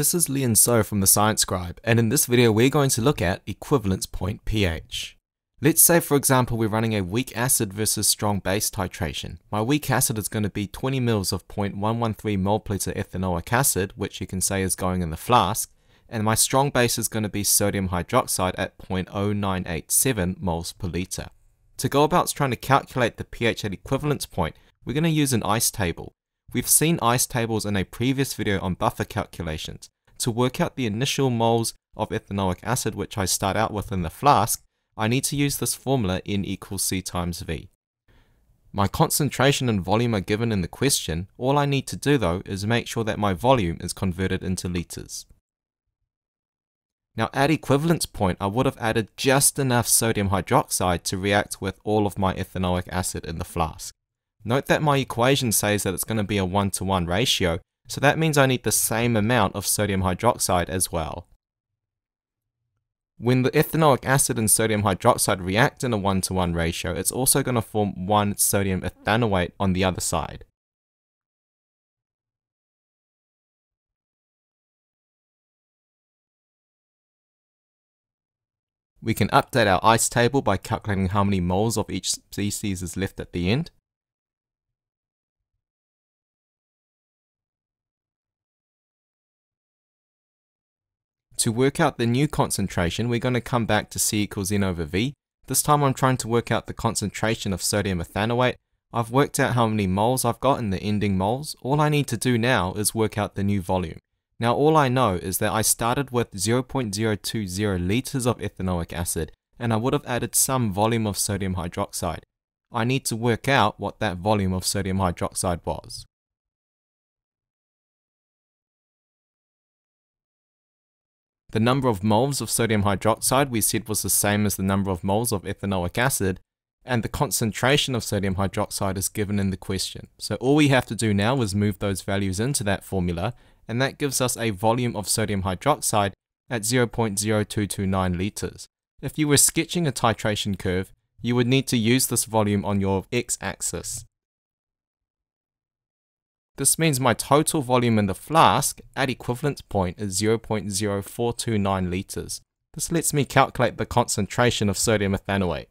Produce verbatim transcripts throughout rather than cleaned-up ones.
This is Lian Soh from The Science Scribe, and in this video we're going to look at equivalence point pH. Let's say for example we're running a weak acid versus strong base titration. My weak acid is going to be twenty milliliters of zero point one one three mol per litre ethanoic acid, which you can say is going in the flask, and my strong base is going to be sodium hydroxide at zero point zero nine eight seven moles per litre. To go about trying to calculate the pH at equivalence point, we're going to use an ice table. We've seen ice tables in a previous video on buffer calculations. To work out the initial moles of ethanoic acid, which I start out with in the flask, I need to use this formula, N equals C times V. My concentration and volume are given in the question. All I need to do though is make sure that my volume is converted into litres. Now at equivalence point I would have added just enough sodium hydroxide to react with all of my ethanoic acid in the flask. Note that my equation says that it's going to be a one to one ratio, so that means I need the same amount of sodium hydroxide as well. When the ethanoic acid and sodium hydroxide react in a one to one ratio, it's also going to form one sodium ethanoate on the other side. We can update our ice table by calculating how many moles of each species is left at the end. To work out the new concentration, we're going to come back to C equals N over V. This time I'm trying to work out the concentration of sodium ethanoate. I've worked out how many moles I've got in the ending moles. All I need to do now is work out the new volume. Now all I know is that I started with zero point zero two zero litres of ethanoic acid, and I would have added some volume of sodium hydroxide. I need to work out what that volume of sodium hydroxide was. The number of moles of sodium hydroxide we said was the same as the number of moles of ethanoic acid, and the concentration of sodium hydroxide is given in the question. So all we have to do now is move those values into that formula, and that gives us a volume of sodium hydroxide at zero point zero two two nine litres. If you were sketching a titration curve, you would need to use this volume on your x-axis. This means my total volume in the flask at equivalence point is zero point zero four two nine litres. This lets me calculate the concentration of sodium ethanoate.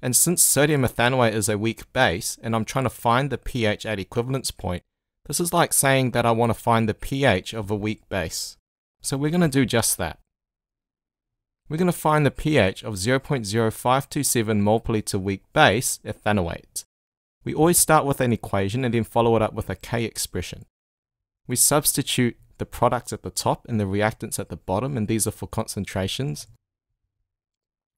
And since sodium ethanoate is a weak base and I'm trying to find the pH at equivalence point, this is like saying that I want to find the pH of a weak base. So we're going to do just that. We're going to find the pH of zero point zero five two seven mol per litre weak base ethanoate. We always start with an equation and then follow it up with a K expression. We substitute the products at the top and the reactants at the bottom, and these are for concentrations.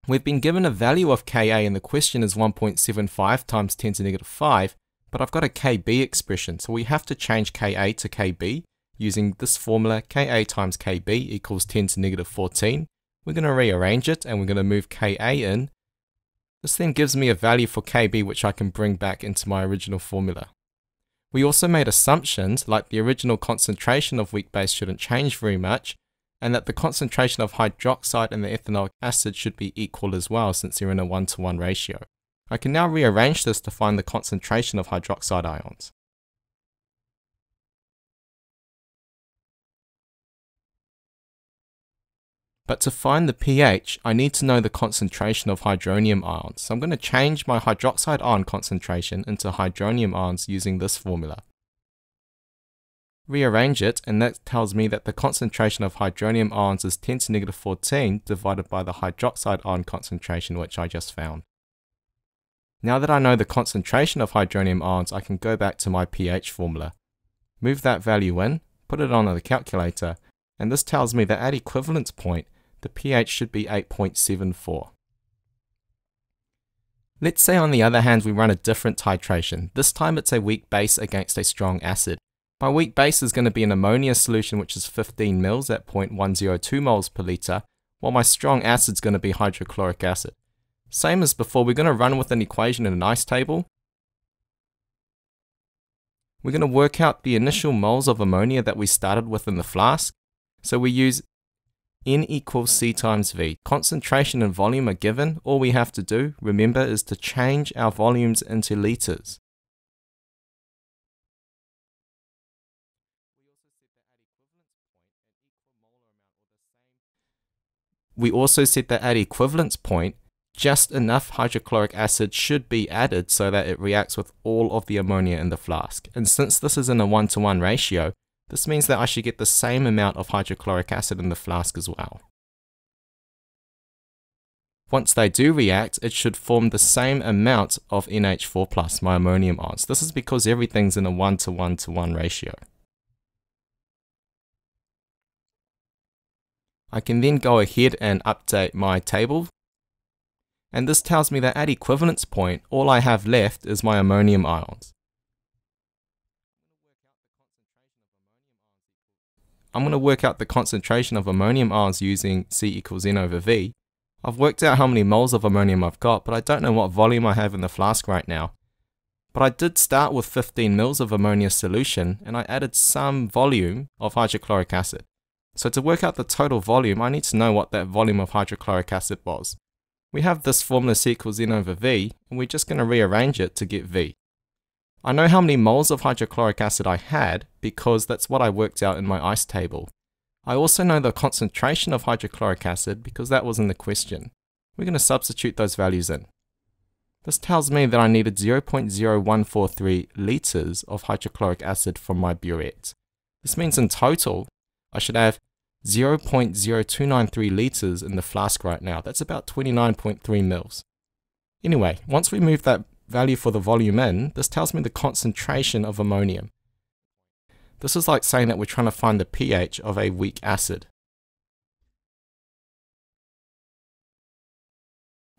We've been given a value of Ka and the question is one point seven five times ten to the negative five, but I've got a Kb expression, so we have to change Ka to Kb using this formula, Ka times Kb equals ten to the negative fourteen. We're going to rearrange it and we're going to move Ka in. This then gives me a value for Kb which I can bring back into my original formula. We also made assumptions like the original concentration of weak base shouldn't change very much, and that the concentration of hydroxide and the ethanoic acid should be equal as well since they're in a one to one ratio. I can now rearrange this to find the concentration of hydroxide ions. But to find the pH, I need to know the concentration of hydronium ions. So I'm going to change my hydroxide ion concentration into hydronium ions using this formula. Rearrange it, and that tells me that the concentration of hydronium ions is ten to the negative fourteen divided by the hydroxide ion concentration, which I just found. Now that I know the concentration of hydronium ions, I can go back to my pH formula. Move that value in, put it onto the calculator, and this tells me that at equivalence point, the pH should be eight point seven four. Let's say on the other hand we run a different titration. This time it's a weak base against a strong acid. My weak base is going to be an ammonia solution which is fifteen milliliters at zero point one zero two moles per litre, while my strong acid is going to be hydrochloric acid. Same as before, we're going to run with an equation in an ice table. We're going to work out the initial moles of ammonia that we started with in the flask. So we use N equals C times V. Concentration and volume are given. All we have to do, remember, is to change our volumes into litres. that at equivalence point an equal molar amount or the same. We also said that at equivalence point, just enough hydrochloric acid should be added so that it reacts with all of the ammonia in the flask. And since this is in a one to one ratio, this means that I should get the same amount of hydrochloric acid in the flask as well. Once they do react, it should form the same amount of N H four plus, my ammonium ions. This is because everything's in a one to one to one ratio. I can then go ahead and update my table. And this tells me that at equivalence point, all I have left is my ammonium ions. I'm going to work out the concentration of ammonium ions using C equals N over V. I've worked out how many moles of ammonium I've got, but I don't know what volume I have in the flask right now. But I did start with fifteen milliliters of ammonia solution, and I added some volume of hydrochloric acid. So to work out the total volume, I need to know what that volume of hydrochloric acid was. We have this formula C equals N over V, and we're just going to rearrange it to get V. I know how many moles of hydrochloric acid I had, because that's what I worked out in my ice table. I also know the concentration of hydrochloric acid, because that was in the question. We're going to substitute those values in. This tells me that I needed zero point zero one four three litres of hydrochloric acid from my burette. This means in total, I should have zero point zero two nine three litres in the flask right now. That's about twenty-nine point three mils. Anyway, once we move that value for the volume in, this tells me the concentration of ammonium. This is like saying that we're trying to find the pH of a weak acid.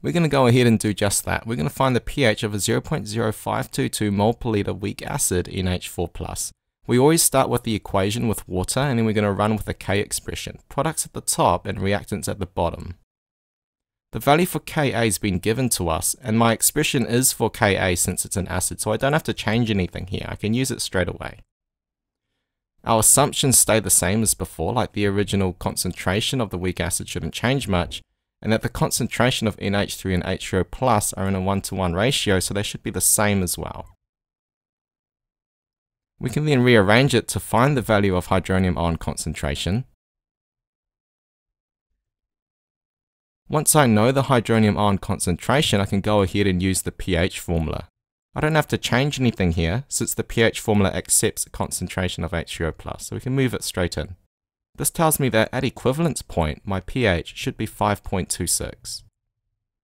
We're going to go ahead and do just that. We're going to find the pH of a zero point zero five two two mole per litre weak acid, N H four plus. We always start with the equation with water, and then we're going to run with a K expression. Products at the top and reactants at the bottom. The value for Ka has been given to us, and my expression is for Ka since it's an acid, so I don't have to change anything here. I can use it straight away. Our assumptions stay the same as before, like the original concentration of the weak acid shouldn't change much, and that the concentration of N H three and H three O plus are in a one to one ratio, so they should be the same as well. We can then rearrange it to find the value of hydronium ion concentration. Once I know the hydronium ion concentration, I can go ahead and use the pH formula. I don't have to change anything here, since the pH formula accepts a concentration of H three O plus, so we can move it straight in. This tells me that at equivalence point, my pH should be five point two six.